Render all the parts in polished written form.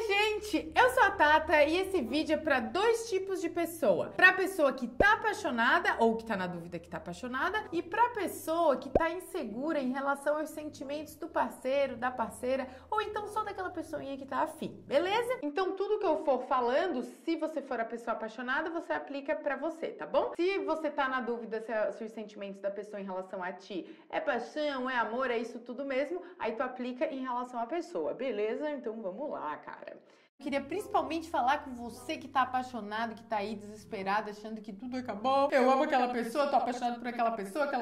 Oi gente, eu sou a Tata e esse vídeo é para dois tipos de pessoa. Para pessoa que tá apaixonada ou que tá na dúvida que tá apaixonada e para pessoa que tá insegura em relação aos sentimentos do parceiro, da parceira ou então só daquela pessoinha que tá afim, beleza? Então tudo que eu for falando, se você for a pessoa apaixonada, você aplica para você, tá bom? Se você tá na dúvida se os sentimentos da pessoa em relação a ti é paixão, é amor, é isso tudo mesmo, aí tu aplica em relação à pessoa, beleza? Então vamos lá, cara. Queria principalmente falar com você que tá apaixonado, que tá aí desesperado, achando que tudo acabou. Eu amo aquela pessoa, tô apaixonado por aquela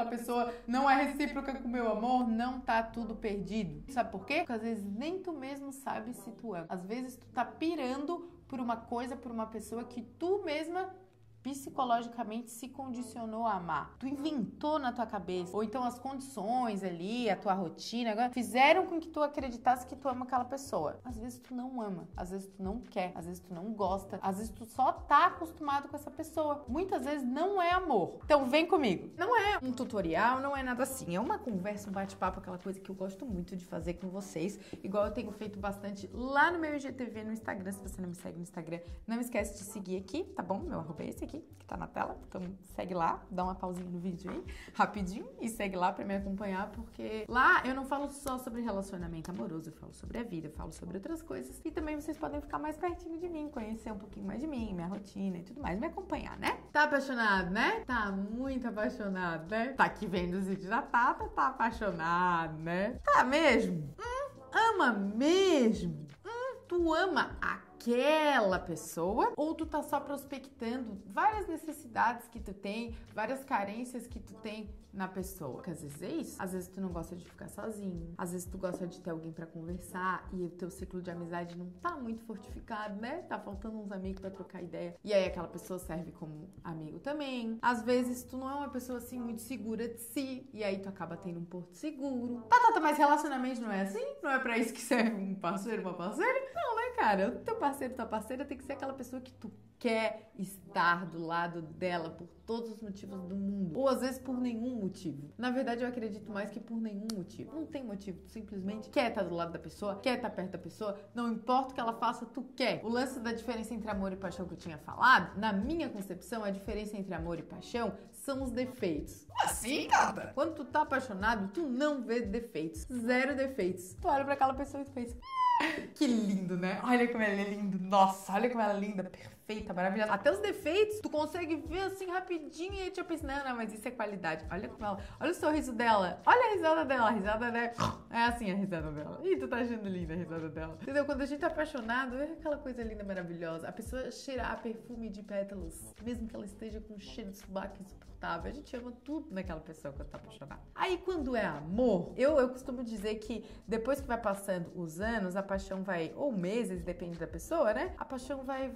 pessoa não é recíproca com o meu amor, não tá tudo perdido. Sabe por quê? Porque às vezes nem tu mesmo sabe se tu ama. Às vezes tu tá pirando por uma coisa, por uma pessoa que tu mesma psicologicamente se condicionou a amar. Tu inventou na tua cabeça, ou então as condições ali, a tua rotina, agora, fizeram com que tu acreditasse que tu ama aquela pessoa. Às vezes tu não ama, às vezes tu não quer, às vezes tu não gosta, às vezes tu só tá acostumado com essa pessoa. Muitas vezes não é amor. Então vem comigo. Não é um tutorial, não é nada assim, é uma conversa, um bate-papo, aquela coisa que eu gosto muito de fazer com vocês, igual eu tenho feito bastante lá no meu IGTV, no Instagram. Se você não me segue no Instagram, não esquece de seguir aqui, tá bom? Meu arroba é esse aqui, que tá na tela, então segue lá, dá uma pausinha no vídeo aí, rapidinho, e segue lá pra me acompanhar, porque lá eu não falo só sobre relacionamento amoroso, eu falo sobre a vida, eu falo sobre outras coisas, e também vocês podem ficar mais pertinho de mim, conhecer um pouquinho mais de mim, minha rotina e tudo mais, me acompanhar, né? Tá apaixonado, né? Tá muito apaixonado, né? Tá aqui vendo os vídeos da Tata, tá apaixonado, né? Tá mesmo? Ama mesmo? Tu ama aquela pessoa, ou tu tá só prospectando várias necessidades que tu tem, várias carências que tu tem na pessoa? Porque às vezes é isso, às vezes tu não gosta de ficar sozinho, às vezes tu gosta de ter alguém pra conversar e o teu ciclo de amizade não tá muito fortificado, né? Tá faltando uns amigos pra trocar ideia e aí aquela pessoa serve como amigo também. Às vezes tu não é uma pessoa assim muito segura de si e aí tu acaba tendo um porto seguro. Tá, mas relacionamento não é assim? Não é pra isso que serve um parceiro, uma parceira? Não, né, cara? O teu parceiro, tua parceira tem que ser aquela pessoa que tu quer estar do lado dela por todos os motivos do mundo, ou às vezes por nenhum motivo. Na verdade eu acredito mais que por nenhum motivo. Não tem motivo, tu simplesmente quer estar do lado da pessoa, quer estar perto da pessoa, não importa o que ela faça, tu quer. O lance da diferença entre amor e paixão que eu tinha falado, na minha concepção, a diferença entre amor e paixão são os defeitos. Assim, cara? Quando tu tá apaixonado, tu não vê defeitos, zero defeitos. Tu olha pra aquela pessoa e pensa: que lindo, né? Olha como ela é linda. Nossa, olha como ela é linda, perfeita, maravilhosa. Até os defeitos, tu consegue ver assim rapidinho e aí tu pensa: não, mas isso é qualidade. Olha como ela, olha o sorriso dela, olha a risada dela, a risada dela. É assim a risada dela. Ih, tu tá achando linda a risada dela. Entendeu? Quando a gente tá apaixonado, é aquela coisa linda, maravilhosa. A pessoa cheirar perfume de pétalas, mesmo que ela esteja com um cheiro de sovaco insuportável. A gente ama tudo naquela pessoa quando tá apaixonado. Aí quando é amor, eu costumo dizer que depois que vai passando os anos, a paixão vai, ou meses, depende da pessoa, né? A paixão vai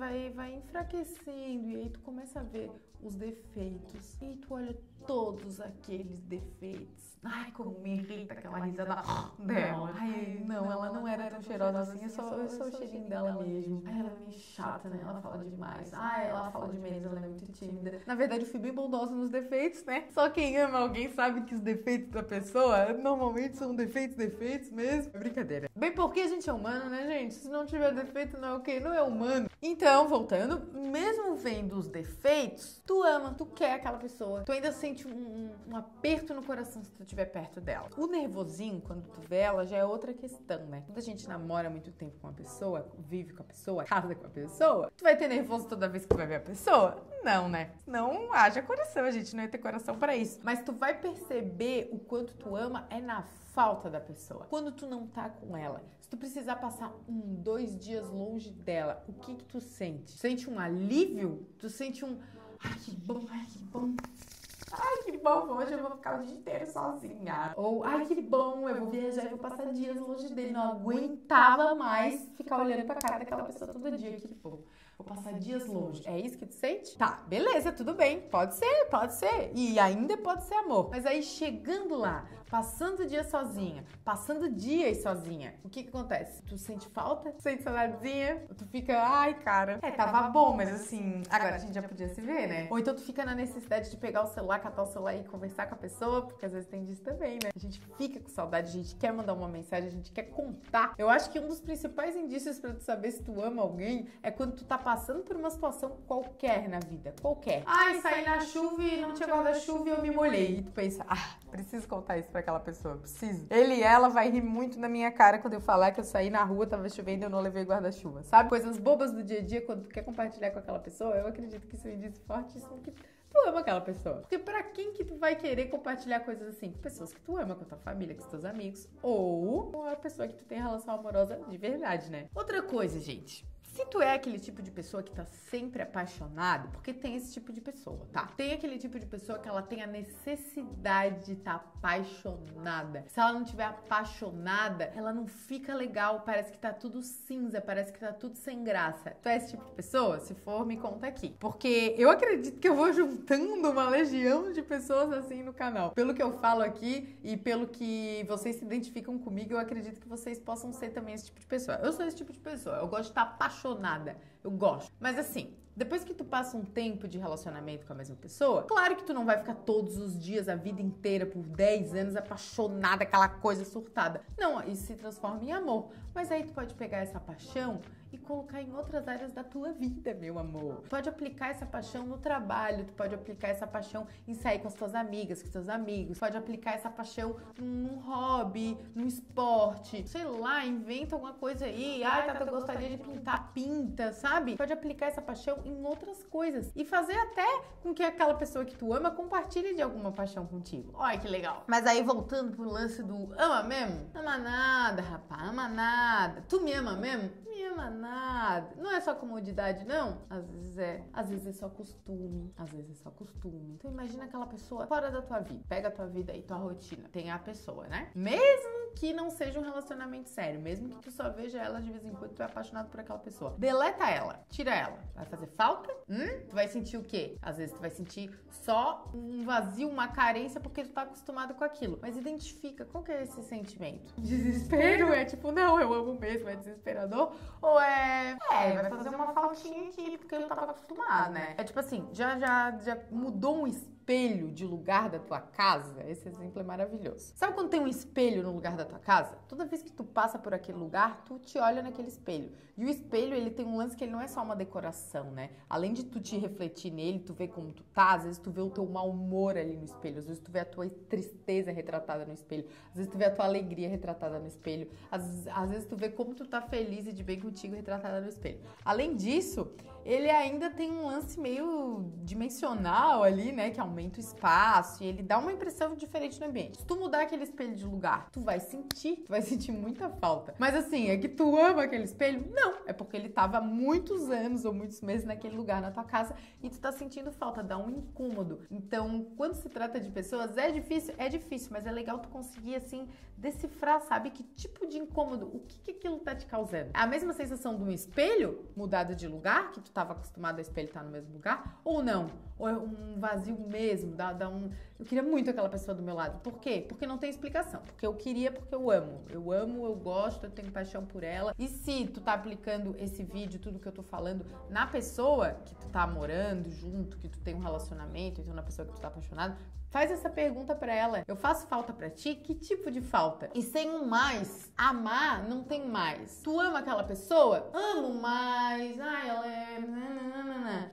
enfraquecendo e aí tu começa a ver os defeitos. E tu olha todos aqueles defeitos. Ai, como me irrita aquela risada dela. Ai, não, ela não era tão cheirosa assim, eu sou o cheirinho dela mesmo. Ai, ela é meio chata, né? Ela fala demais. Ai, ela fala demais, ela é muito tímida. Na verdade, eu fui bem bondosa nos defeitos, né? Só quem ama alguém sabe que os defeitos da pessoa normalmente são defeitos mesmo. É brincadeira. Bem, porque a gente é humano, né, gente? Se não tiver defeito, não é ok, não é humano. Então, voltando, mesmo vendo os defeitos, tu ama, tu quer aquela pessoa. Tu ainda sente um aperto no coração se tu estiver perto dela. O nervosinho, quando tu vê ela, já é outra questão, né? Quando a gente namora muito tempo com uma pessoa, vive com a pessoa, casa com a pessoa, tu vai ter nervoso toda vez que vai ver a pessoa? Não, né? Não haja coração, a gente não ia ter coração pra isso. Mas tu vai perceber o quanto tu ama é na falta da pessoa. Quando tu não tá com ela, se tu precisar passar 1, 2 dias longe dela, o que que tu sente? Sente um alívio? Tu sente um... Ai, que bom, ai, que bom. Ai, que bom, hoje eu vou ficar o dia inteiro sozinha. Ou, ai, que bom, eu vou viajar e vou passar dias longe dele. Não aguentava mais ficar olhando pra cara daquela pessoa todo dia. Que bom, vou passar dias longe. É isso que tu sente? Tá, beleza, tudo bem. Pode ser, pode ser. E ainda pode ser amor. Mas aí, chegando lá, passando o dia sozinha, passando dias sozinha, o que que acontece? Tu sente falta? Tu sente saudadezinha? Tu fica, ai cara, tava bom, mas assim, agora a gente já podia se ver, né? Ou então tu fica na necessidade de pegar o celular, catar o celular e conversar com a pessoa, porque às vezes tem disso também, né? A gente fica com saudade, a gente quer mandar uma mensagem, a gente quer contar. Eu acho que um dos principais indícios pra tu saber se tu ama alguém é quando tu tá passando por uma situação qualquer na vida, qualquer. Ai, saí na chuva e não tinha guarda-chuva e eu me molhei. E tu pensa, ah, preciso contar isso pra aquela pessoa, preciso. Ele e ela vai rir muito na minha cara quando eu falar que eu saí na rua, tava chovendo e eu não levei guarda-chuva, sabe? Coisas bobas do dia a dia, quando tu quer compartilhar com aquela pessoa, eu acredito que isso é um indício fortíssimo que tu ama aquela pessoa. Porque pra quem que tu vai querer compartilhar coisas assim? Com pessoas que tu ama, com a tua família, com os teus amigos, ou com a pessoa que tu tem relação amorosa de verdade, né? Outra coisa, gente. Se tu é aquele tipo de pessoa que tá sempre apaixonado, porque tem esse tipo de pessoa, tá? Tem aquele tipo de pessoa que ela tem a necessidade de tá apaixonada. Se ela não tiver apaixonada, ela não fica legal, parece que tá tudo cinza, parece que tá tudo sem graça. Tu é esse tipo de pessoa? Se for, me conta aqui. Porque eu acredito que eu vou juntando uma legião de pessoas assim no canal. Pelo que eu falo aqui e pelo que vocês se identificam comigo, eu acredito que vocês possam ser também esse tipo de pessoa. Eu sou esse tipo de pessoa, eu gosto de tá apaixonada. Eu gosto. Mas assim, depois que tu passa um tempo de relacionamento com a mesma pessoa, claro que tu não vai ficar todos os dias, a vida inteira, por 10 anos apaixonada, aquela coisa surtada. Não, isso se transforma em amor. Mas aí tu pode pegar essa paixão e colocar em outras áreas da tua vida, meu amor. Tu pode aplicar essa paixão no trabalho, tu pode aplicar essa paixão em sair com as tuas amigas, com os teus amigos, tu pode aplicar essa paixão num hobby, num esporte, sei lá, inventa alguma coisa aí. Ai, Tata, eu gostaria de pintar, pinta, sabe? Pode aplicar essa paixão em outras coisas e fazer até com que aquela pessoa que tu ama compartilhe de alguma paixão contigo. Olha que legal. Mas aí voltando pro lance do ama mesmo? Ama nada, rapaz, ama nada. Tu me ama mesmo? Me ama nada. Não é só comodidade, não? Às vezes é. Às vezes é só costume. Às vezes é só costume. Então imagina aquela pessoa fora da tua vida. Pega a tua vida aí, tua rotina. Tem a pessoa, né? Mesmo que não seja um relacionamento sério, mesmo que tu só veja ela de vez em quando, tu é apaixonado por aquela pessoa. Deleta ela. Tira ela. Vai fazer falta? Tu vai sentir o quê? Às vezes tu vai sentir só um vazio, uma carência, porque tu tá acostumado com aquilo. Mas identifica qual que é esse sentimento. Desespero? É tipo, não, eu amo mesmo, é desesperador? Ou é vai fazer uma faltinha aqui, porque eu tava acostumado, né? É tipo assim, já mudou um espelho de lugar da tua casa? Esse exemplo é maravilhoso. Sabe quando tem um espelho no lugar da tua casa? Toda vez que tu passa por aquele lugar, tu te olha naquele espelho. E o espelho, ele tem um lance que ele não é só uma decoração, né? Além de tu te refletir nele, tu vê como tu tá, às vezes tu vê o teu mau humor ali no espelho, às vezes tu vê a tua tristeza retratada no espelho, às vezes tu vê a tua alegria retratada no espelho, às vezes tu vê como tu tá feliz e de bem contigo retratada no espelho. Além disso, ele ainda tem um lance meio dimensional ali, né? Que aumenta o espaço e ele dá uma impressão diferente no ambiente. Se tu mudar aquele espelho de lugar, tu vai sentir muita falta. Mas assim, é que tu ama aquele espelho? Não, é porque ele tava há muitos anos ou muitos meses naquele lugar na tua casa e tu tá sentindo falta, dá um incômodo. Então, quando se trata de pessoas, é difícil, mas é legal tu conseguir assim, decifrar, sabe? Que tipo de incômodo, o que que aquilo tá te causando? A mesma sensação de um espelho mudado de lugar, que tu tava acostumado a espelho estar no mesmo lugar, ou não? Ou é um vazio mesmo, eu queria muito aquela pessoa do meu lado. Por quê? Porque não tem explicação. Porque eu queria, porque eu amo. Eu amo, eu gosto, eu tenho paixão por ela. E se tu tá aplicando esse vídeo, tudo que eu tô falando, na pessoa que tu tá morando junto, que tu tem um relacionamento, então na pessoa que tu tá apaixonado, faz essa pergunta pra ela. Eu faço falta pra ti? Que tipo de falta? E sem um mais, amar não tem mais. Tu ama aquela pessoa? Amo mais. Ai, ela é...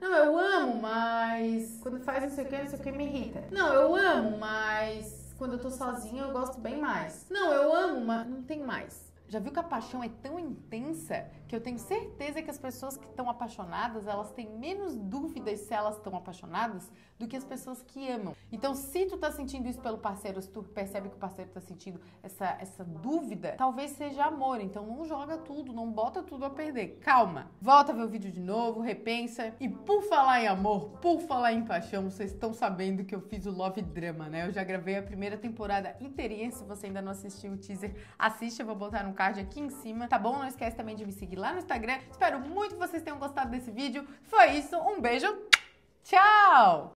Não, eu amo mais. Quando faz não sei o que, me irrita. Não, eu amo mais. Quando eu tô sozinha, eu gosto bem mais. Não, eu amo, mas não tem mais. Já viu que a paixão é tão intensa que eu tenho certeza que as pessoas que estão apaixonadas, elas têm menos dúvidas se elas estão apaixonadas do que as pessoas que amam. Então, se tu tá sentindo isso pelo parceiro, se tu percebe que o parceiro tá sentindo essa dúvida, talvez seja amor. Então, não joga tudo, não bota tudo a perder. Calma. Volta a ver o vídeo de novo, repensa. E por falar em amor, por falar em paixão, vocês estão sabendo que eu fiz o Love Drama, né? Eu já gravei a primeira temporada inteirinha. Se você ainda não assistiu o teaser, assiste, eu vou botar no card aqui em cima, tá bom? Não esquece também de me seguir lá no Instagram. Espero muito que vocês tenham gostado desse vídeo. Foi isso, um beijo, tchau!